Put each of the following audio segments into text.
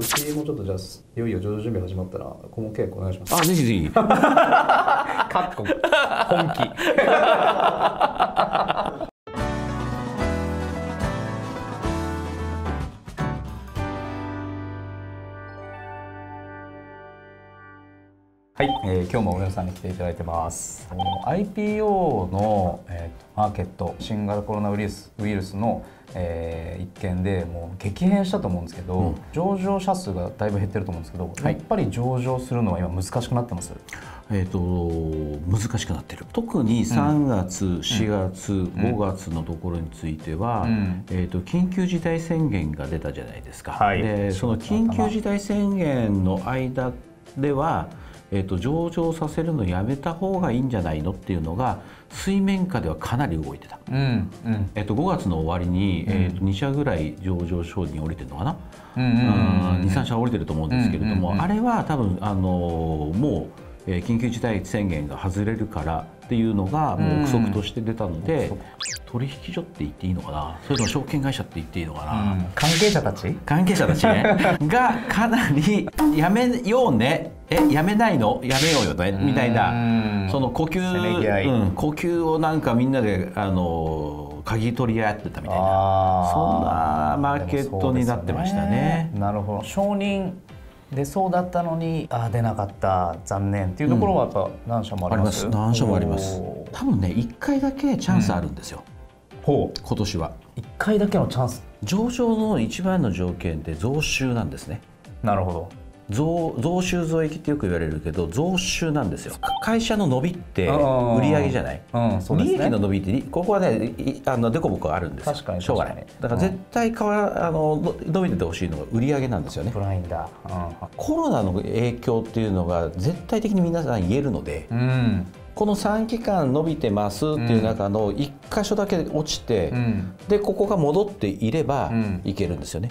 もうちょっとじゃあいよいよ上場準備始まったら顧問契約お願いします。あ、ぜひぜひ。かっこ本気。はい、今日も上野さんに来ていただいてます。IPO の、マーケット、新型コロナウイルスの一件でもう激変したと思うんですけど、上場者数がだいぶ減ってると思うんですけど、やっぱり上場するのは今難しくなってます。難しくなってる。特に3月、4月、5月のところについては、緊急事態宣言が出たじゃないですか。で、その緊急事態宣言の間では、上場させるのやめた方がいいんじゃないのっていうのが水面下ではかなり動いてた。5月の終わりに2社ぐらい上場承認降りてるのかな、23社降りてると思うんですけれども、あれは多分もう緊急事態宣言が外れるからっていうのがもう憶測として出たので、取引所って言っていいのかな、それとも証券会社って言っていいのかな、関係者たちねがかなりやめようね、やめないのやめようよねみたいな、その呼吸をなんかみんなで鍵取り合ってたみたいな、そんなマーケットになってましたね。なるほど。承認出そうだったのに、あ、出なかった残念っていうところはやっぱ何社もあります。何社もあります。多分ね、1回だけチャンスあるんですよ。ほう。今年は1回だけのチャンス。上場の一番の条件って増収なんですね。なるほど。増収増益ってよく言われるけど、増収なんですよ。会社の伸びって売り上げじゃない、利益の伸びってここはね、でこぼこあるんですよ。確かにしょうがない。だから絶対伸びててほしいのが売り上げなんですよね。コロナの影響っていうのが絶対的に皆さん言えるので、この3期間伸びてますっていう中の1箇所だけ落ちて、でここが戻っていればいけるんですよね。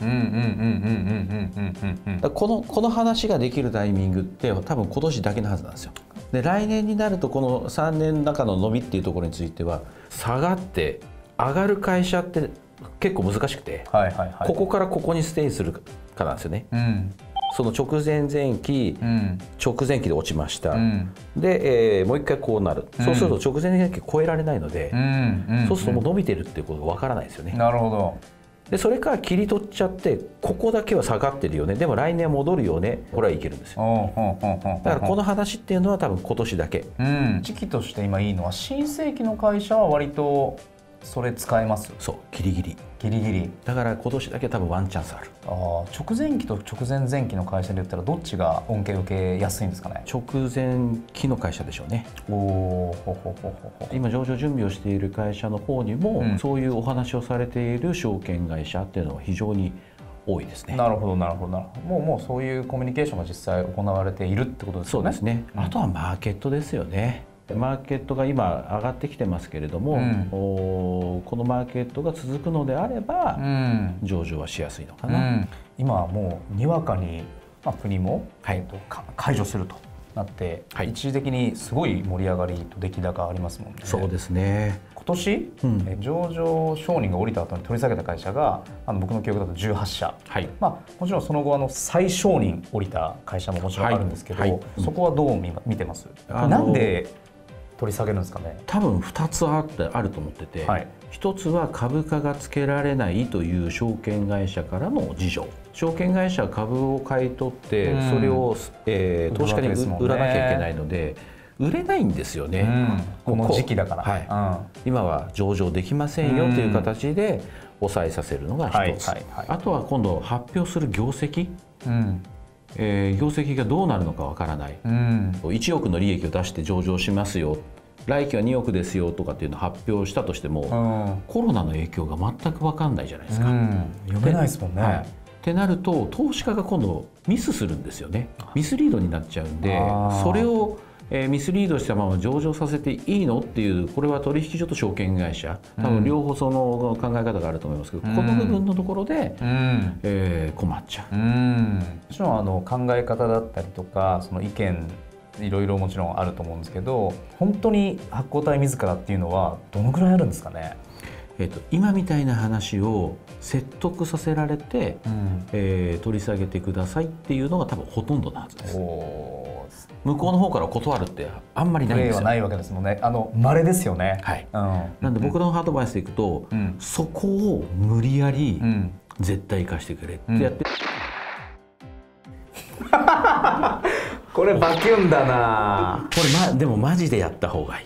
この話ができるタイミングって多分今年だけのはずなんですよ。で来年になるとこの3年の中の伸びっていうところについては、下がって上がる会社って結構難しくて、ここからここにステイするかなんですよね。その直前期で落ちました、で、もう一回こうなる、そうすると直前前期超えられないので、そうするともう伸びてるっていうことが分からないですよね。なるほど。でそれから切り取っちゃって、ここだけは下がってるよね、でも来年戻るよね、これはいけるんですよ。だからこの話っていうのは多分今年だけ、時期として今いいのは、新世紀の会社は割とそれ使えます。そう、ギリギリだから今年だけ多分ワンチャンスある。ああ、直前期と直前前期の会社で言ったらどっちが恩恵を受けやすいんですかね。直前期の会社でしょうね。おお、ほほほほほ。今上場準備をしている会社の方にも、そういうお話をされている証券会社っていうのは非常に多いですね。なるほどなるほどなるほど。もうそういうコミュニケーションが実際行われているってことですよね。そうですね。あとはマーケットですよね。マーケットが今上がってきてますけれども、このマーケットが続くのであれば、上場はしやすいのかな。今はもうにわかに、国も、解除するとなって、一時的にすごい盛り上がりと出来高ありますもんね。そうですね。今年、上場承認が下りた後に取り下げた会社が、僕の記憶だと18社、もちろんその後再承認下りた会社ももちろんあるんですけど、そこはどう見てます？なんで取り下げるんですかね。多分2つあると思ってて、1つは株価がつけられないという証券会社からの事情。証券会社は株を買い取って、それを、投資家に売らなきゃいけないので売れないんですよね、この時期だから。今は上場できませんよという形で抑えさせるのが1つ。あとは今度発表する業績、業績がどうなるのかわからない、1億の利益を出して上場しますよ、来期は2億ですよとかっていうのを発表したとしても、コロナの影響が全くわかんないじゃないですか。読めないですもんね。ってなると投資家が今度ミスするんですよね。ミスリードになっちゃうんで、それをミスリードしたまま上場させていいのっていう、これは取引所と証券会社、多分両方その考え方があると思いますけど、この部分のところで困っちゃう。もちろん考え方だったりとか、その意見いろいろもちろんあると思うんですけど、本当に発行体自らっていうのはどのくらいあるんですかね。今みたいな話を説得させられて、取り下げてくださいっていうのが多分ほとんどなはずです。向こうの方から断るってあんまりないんですよ。ないわけですもんね。稀ですよね。はい。なんで僕のアドバイスでいくと、そこを無理やり絶対生かしてくれってやって。これバキュンだな。これでもマジでやった方がいい。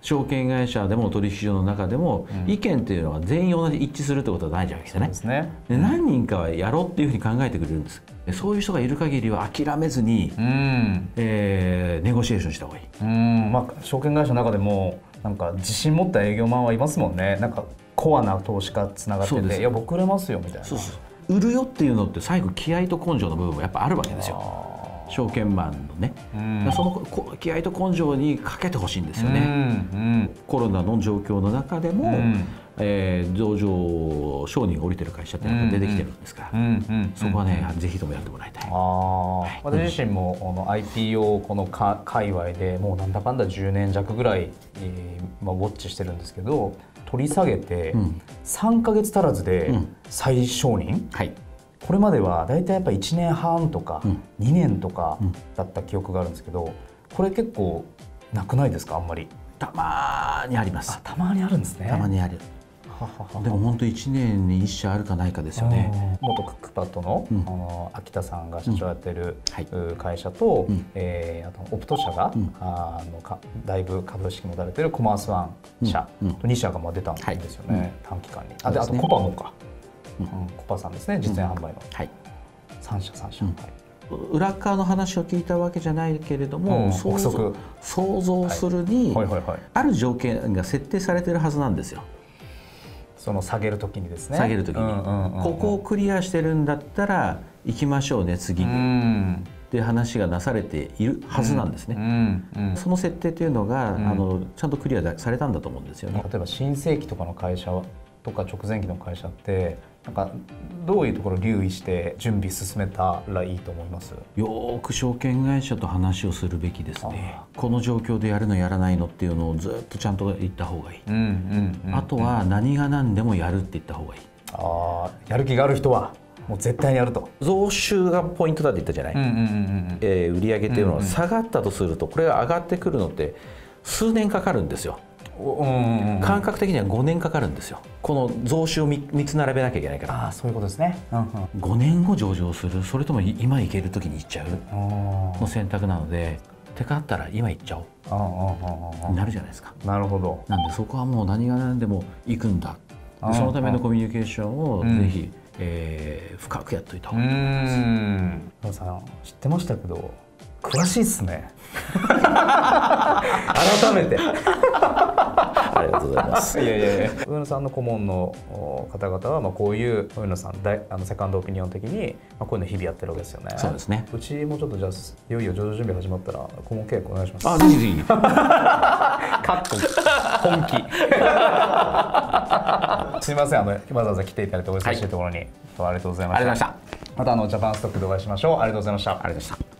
証券会社でも取引所の中でも意見っていうのは全員同じ一致するってことはないじゃないですかね。で何人かはやろうっていうふうに考えてくれるんです。そういう人がいる限りは諦めずに、ネゴシエーションした方がいい。まあ証券会社の中でもなんか自信持った営業マンはいますもんね。なんかコアな投資家つながってて、いや僕売れますよみたいな。そうそう、売るよっていうのって最後気合と根性の部分もやっぱあるわけですよ。証券マンのね、その気合と根性にかけてほしいんですよね。コロナの状況の中でも、上場承認が下りてる会社って出てきてるんですから、そこはね、ぜひともやってもらいたい。私自身もIPO この界隈でもうなんだかんだ10年弱ぐらい、ウォッチしてるんですけど、取り下げて3ヶ月足らずで再承認。これまでは大体やっぱ1年半とか2年とかだった記憶があるんですけど、これ結構なくないですか？あんまり。たまーにあります。たまにあるんですね。たまにある。でも本当1年に1社あるかないかですよね。元クックパッドの秋田さんが社長やってる会社と、オプト社がだいぶ株式持たれてるコマースワン社と2社が出たんですよね、短期間に。あとコパもか、コパさんですね、実演販売の。3社。裏側の話を聞いたわけじゃないけれども、想像するにある条件が設定されてるはずなんですよ。その下げる時にですね。下げる時にここをクリアしてるんだったら行きましょうね次にって話がなされているはずなんですね。その設定というのがちゃんとクリアされたんだと思うんですよね。例えば新世紀とかの会社とか直前期の会社ってなんかどういうところを留意して準備進めたらいいと思います？よく証券会社と話をするべきですね。この状況でやるのやらないのっていうのをずっとちゃんと言った方がいい。あとは何が何でもやるって言った方がいい。やる気がある人はもう絶対にやると。増収がポイントだって言ったじゃない。売上っていうのは下がったとすると、これが上がってくるのって数年かかるんですよ。感覚的には5年かかるんですよ。この増収を3つ並べなきゃいけないから。そういうことですね。5年後上場する、それとも今行ける時に行っちゃうの選択なので、てかあったら今行っちゃおうなるじゃないですか。なるほど。なんでそこはもう何が何でも行くんだ、そのためのコミュニケーションをぜひ、深くやっといた方がいいと思います。皆さん知ってましたけど詳しいっすね。改めてありがとうございます。いやいやいや、上野さんの顧問の方々はこういう上野さんセカンドオピニオン的にこういうの日々やってるわけですよね。そうですね。うちもちょっとじゃあいよいよ上場準備始まったら顧問契約お願いします。ぜひぜひ。かっこ本気。すみません、わざわざ来ていただいてお忙しいところに、ありがとうございました。またジャパンストックでお会いしましょう。ありがとうございました。ありがとうございました。